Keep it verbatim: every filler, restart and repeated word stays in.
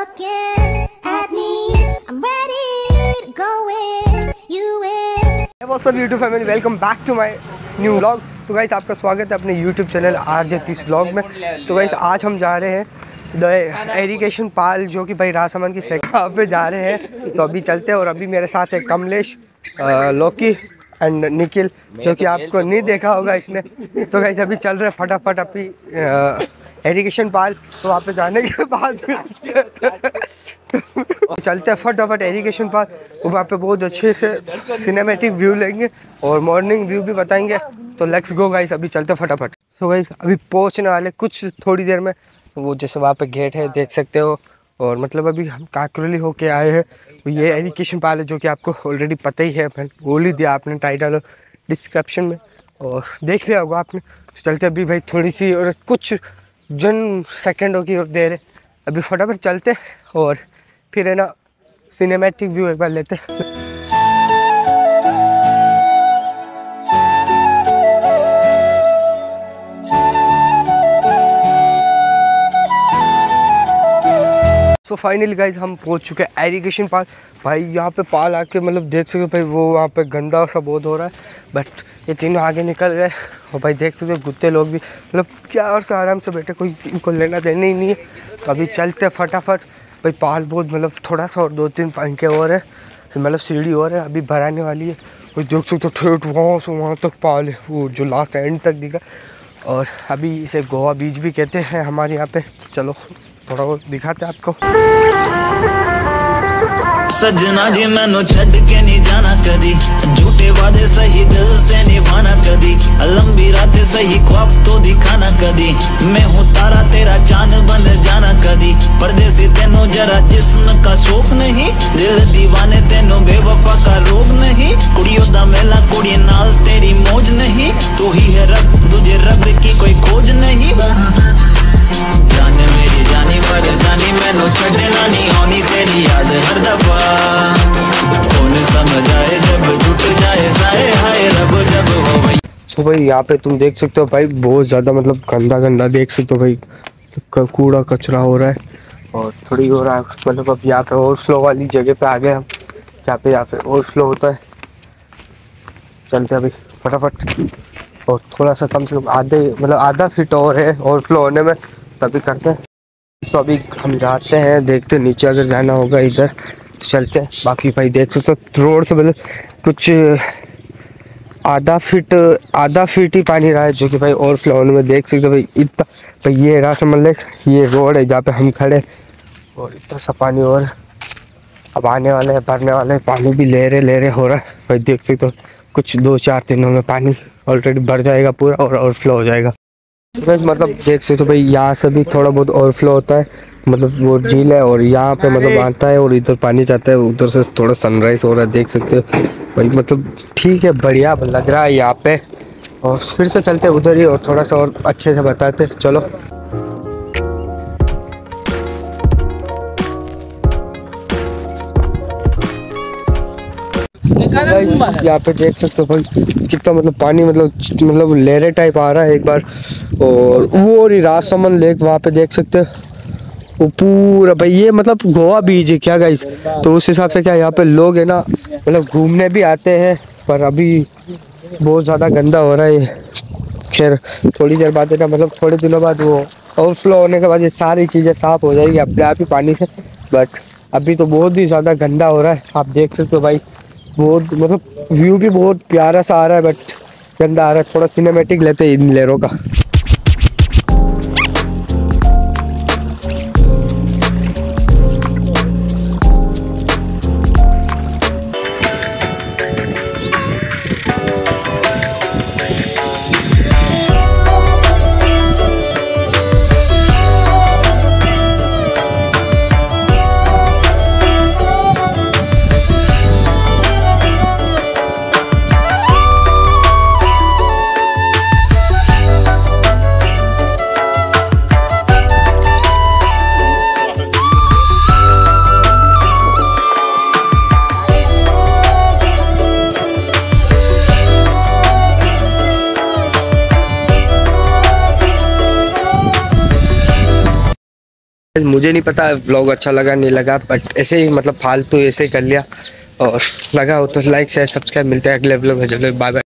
looking at me, I'm ready to go in, you in. Hey, what's up YouTube family, welcome back to my new vlog। तो guys आपका स्वागत है अपने YouTube channel R J तीस vlog में। तो guys आज हम जा रहे हैं द इरिगेशन पाल जो कि भाई राजसमंद की सेक्टर पे जा रहे हैं, तो अभी चलते हैं। और अभी मेरे साथ है कमलेश लोकी एंड निखिल, जो कि आपको नहीं देखा होगा इसने। तो गाइस अभी चल रहे फटाफट अभी इरिगेशन पाल, तो वहाँ पे जाने के बाद तो चलते हैं फटाफट इरिगेशन पाल। वहाँ पे बहुत अच्छे से सिनेमैटिक व्यू लेंगे और मॉर्निंग व्यू भी बताएंगे। तो लेट्स गो गाइस, अभी चलते फटाफट। सो so गाइस अभी पहुँचने वाले कुछ थोड़ी देर में, वो जैसे वहाँ पे गेट है देख सकते हो। और मतलब अभी हम काकरोली होके आए हैं। ये इरिगेशन पाल है जो कि आपको ऑलरेडी पता ही है, बोल ही दिया आपने टाइटल और डिस्क्रिप्शन में और देख लिया होगा आपने। तो चलते अभी भाई थोड़ी सी और कुछ जन सेकंडों की और देर है, अभी फटाफट चलते और फिर है ना सिनेमैटिक व्यू एक बार लेते। तो फाइनली गाइज हम पहुंच चुके हैं इरिगेशन पाल। भाई यहाँ पे पाल आके मतलब देख सकते हो भाई, वो वहाँ पे गंदा सा बहुत हो रहा है, बट ये तीनों आगे निकल गए। और भाई देख सकते हो गुत्ते लोग भी मतलब क्या और से आराम से बैठे, कोई इनको लेना देना ही नहीं है। तो अभी चलते फटाफट। भाई पाल बहुत मतलब थोड़ा सा और दो तीन पंखे और है, मतलब सीढ़ी और है, अभी भराने वाली है। कोई देख सकते हो ठेठ वहाँ से वहाँ तक पाल है, वो जो लास्ट एंड तक दिखा। और अभी इसे गोवा बीच भी कहते हैं हमारे यहाँ पे। चलो थोड़ा वो दिखाते आपको। सजना जी मैनू छड़ के नहीं जाना कदी, झूठे वादे सही दिल से निभाना कदी, लंबी रातें सही ख्वाब तो दिखाना कदी, मैं हूँ तारा तेरा चांद बन जाना कदी, परदेसी तेनों जरा जिस्म का शौक नहीं, दिल दीवाने तेनों बेवफा का रोग नहीं, कुड़ियों दा मेला कुड़ी नाल तेरी मौज नहीं, तू ही है रब तुझे रब की कोई खोज नहीं। जाने मेरी जानी पर जानी मैनू छड़ना नहीं आनी तेरी याद हर दफा, कौन समझ आए जब टूट जाए साए हाय रब जब हो भाई। सो भाई यहाँ पे तुम देख सकते हो भाई बहुत ज़्यादा मतलब गंदा गंदा देख सकते हो भाई, कूड़ा कचरा हो रहा है और थोड़ी हो रहा है मतलब। अब यहाँ पे और स्लो वाली जगह पे आ गए हम, जहाँ पे यहाँ पे और स्लो होता है। चलते अभी फटाफट, और थोड़ा सा कम से कम आधे मतलब आधा फिट और है और स्लो होने में, तभी करते हैं। तो अभी हम जाते हैं, देखते हैं नीचे अगर जाना होगा इधर तो चलते हैं। बाकी भाई देख सकते हो रोड से मतलब कुछ आधा फिट आधा फिट ही पानी रहा है, जो कि भाई और फ्लाउन में देख सकते हो भाई इतना। भाई ये राजसमंद लेक, ये रोड है जहाँ पे हम खड़े, और इतना सा पानी और अब आने वाला है, भरने वाला है, पानी भी लहरे लहरे हो रहा है। भाई देख सकते हो कुछ दो चार दिनों में पानी ऑलरेडी भर जाएगा पूरा और ओवरफ्लो हो जाएगा। बस मतलब देख सकते हो भाई यहाँ से भी थोड़ा बहुत ओवरफ्लो होता है, मतलब वो झील है और यहाँ पे मतलब आता है और इधर पानी जाता है, उधर से थोड़ा सनराइज हो रहा है देख सकते हो भाई। मतलब ठीक है, बढ़िया लग रहा है यहाँ पे। और फिर से चलते हैं उधर ही और थोड़ा सा और अच्छे से बताते। चलो यहाँ पे देख सकते हो भाई कितना मतलब पानी मतलब मतलब लहरे टाइप आ रहा है एक बार। और वो राजसमंद लेक वहाँ पे देख सकते हो वो पूरा भाई, ये मतलब गोवा बीच है क्या गाइस। तो उस हिसाब से क्या यहाँ पे लोग है ना मतलब घूमने भी आते हैं, पर अभी बहुत ज़्यादा गंदा हो रहा है। खैर थोड़ी देर बाद है ना मतलब थोड़े दिनों बाद वो ओवरफ्लो होने के बाद ये सारी चीज़ें साफ हो जाएगी अपने आप ही पानी से, बट अभी तो बहुत ही ज़्यादा गंदा हो रहा है। आप देख सकते हो भाई बहुत मतलब व्यू भी बहुत प्यारा सा आ रहा है, बट गंदा आ रहा है। थोड़ा सिनेमैटिक लेते हैं इन लहरों का। मुझे नहीं पता व्लॉग अच्छा लगा नहीं लगा, बट ऐसे ही मतलब फालतू ऐसे ही कर लिया। और लगा हो तो लाइक शेयर सब्सक्राइब। मिलते हैं अगले व्लॉग में। Bye bye.